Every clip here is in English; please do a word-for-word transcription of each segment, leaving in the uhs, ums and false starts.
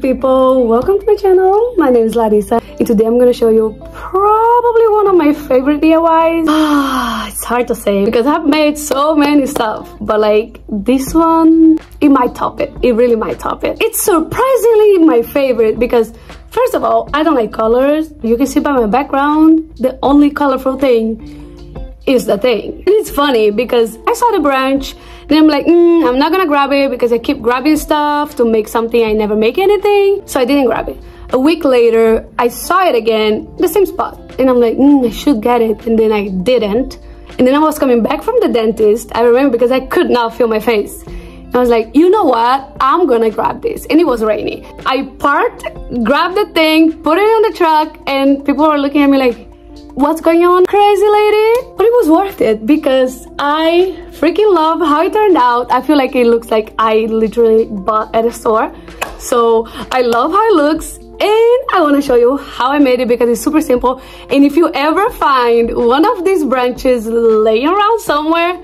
people, welcome to my channel. My name is Larissa and today I'm gonna show you probably one of my favorite D I Ys. Ah, it's hard to say because I've made so many stuff, but like this one, it might top it. It really might top it. It's surprisingly my favorite because first of all, I don't like colors. You can see by my background, the only colorful thing is the thing. And it's funny because I saw the branch and I'm like, mm, I'm not gonna grab it because I keep grabbing stuff to make something I never make anything. So I didn't grab it. A week later, I saw it again, the same spot. And I'm like, mm, I should get it. And then I didn't. And then I was coming back from the dentist. I remember because I could not feel my face. I was like, you know what? I'm gonna grab this. And it was rainy. I parked, grabbed the thing, put it on the truck, and people were looking at me like, what's going on, crazy lady? But it was worth it because I freaking love how it turned out. I feel like it looks like I literally bought at a store. So I love how it looks and I want to show you how I made it because it's super simple. And if you ever find one of these branches laying around somewhere,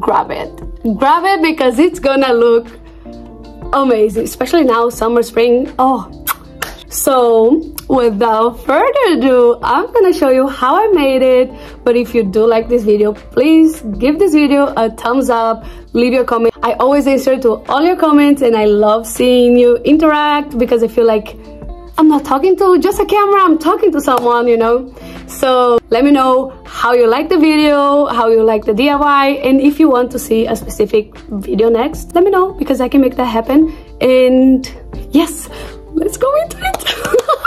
grab it. Grab it because it's gonna look amazing, especially now, summer, spring. Oh, so without further ado, I'm gonna show you how I made it. But if you do like this video, please give this video a thumbs up, leave your comment. I always answer to all your comments and I love seeing you interact because I feel like I'm not talking to just a camera, I'm talking to someone, you know. So let me know how you like the video, how you like the D I Y, and if you want to see a specific video next, let me know because I can make that happen. And yes, let's go into it.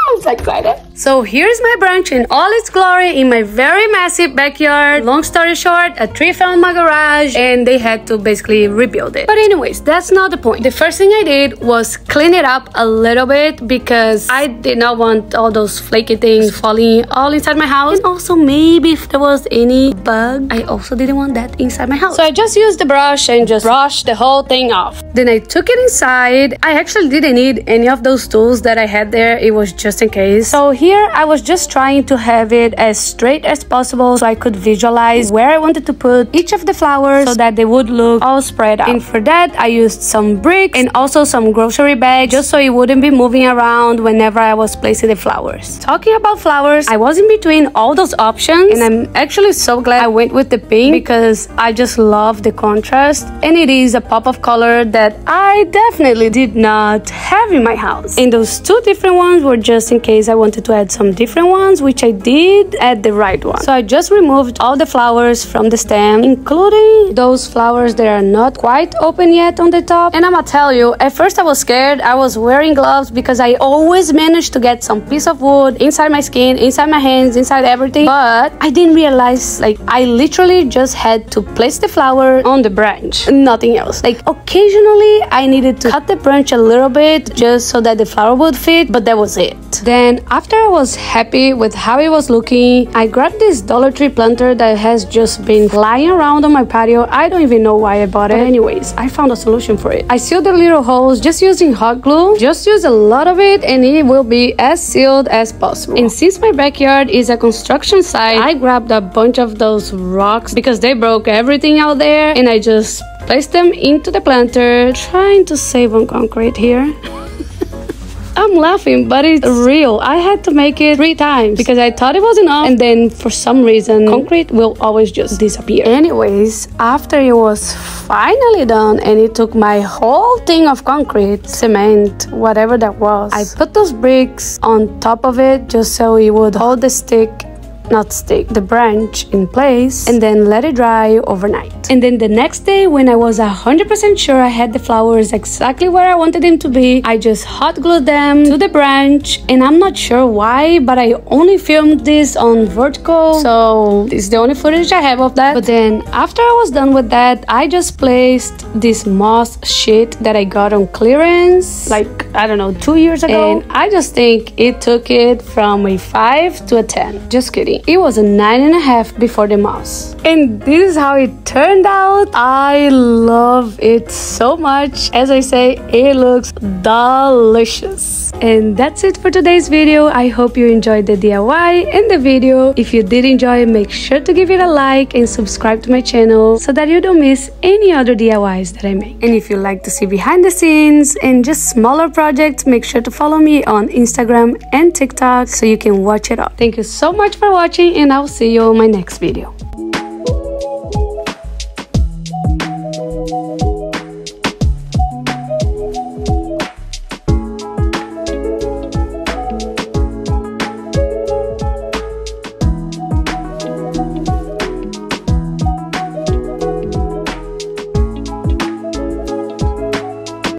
I'm so excited. So here's my branch in all its glory in my very massive backyard. Long story short, a tree fell in my garage and they had to basically rebuild it. But anyways, that's not the point. The first thing I did was clean it up a little bit because I did not want all those flaky things falling all inside my house. And also maybe if there was any bug, I also didn't want that inside my house. So I just used the brush and just brushed the whole thing off. Then I took it inside. I actually didn't need any of those tools that I had there. It was just in case. So here Here, I was just trying to have it as straight as possible so I could visualize where I wanted to put each of the flowers so that they would look all spread out. And for that, I used some bricks and also some grocery bags just so it wouldn't be moving around whenever I was placing the flowers. Talking about flowers, I was in between all those options and I'm actually so glad I went with the pink because I just love the contrast and it is a pop of color that I definitely did not have in my house. And those two different ones were just in case I wanted to add some different ones, which I did add the right one. So I just removed all the flowers from the stem, including those flowers that are not quite open yet on the top. And I'ma tell you, at first I was scared. I was wearing gloves because I always managed to get some piece of wood inside my skin, inside my hands, inside everything. But I didn't realize, like, I literally just had to place the flower on the branch, nothing else. Like, occasionally I needed to cut the branch a little bit just so that the flower would fit, but that was it. Then after I was happy with how it was looking, I grabbed this Dollar Tree planter that has just been lying around on my patio. I don't even know why I bought it. But anyways, I found a solution for it. I sealed the little holes just using hot glue. Just use a lot of it and it will be as sealed as possible. And since my backyard is a construction site, I grabbed a bunch of those rocks because they broke everything out there and I just placed them into the planter, trying to save on concrete here. I'm laughing, but it's real. I had to make it three times because I thought it was enough and then for some reason concrete will always just disappear. Anyways, after it was finally done and it took my whole thing of concrete, cement, whatever that was, I put those bricks on top of it just so it would hold the stick not stick the branch in place and then let it dry overnight. And then the next day when I was one hundred percent sure I had the flowers exactly where I wanted them to be, I just hot glued them to the branch and I'm not sure why, but I only filmed this on vertical, so it's the only footage I have of that. But then after I was done with that, I just placed this moss sheet that I got on clearance like, I don't know, two years ago. And I just think it took it from a five to a ten. Just kidding. me it was a nine and a half before the mouse, and this is how it turned out. I love it so much. As I say, it looks delicious. And that's it for today's video. I hope you enjoyed the D I Y and the video. If you did enjoy, make sure to give it a like and subscribe to my channel so that you don't miss any other D I Ys that I make. And if you like to see behind the scenes and just smaller projects, make sure to follow me on Instagram and TikTok so you can watch it all. Thank you so much for watching, and I'll see you on my next video.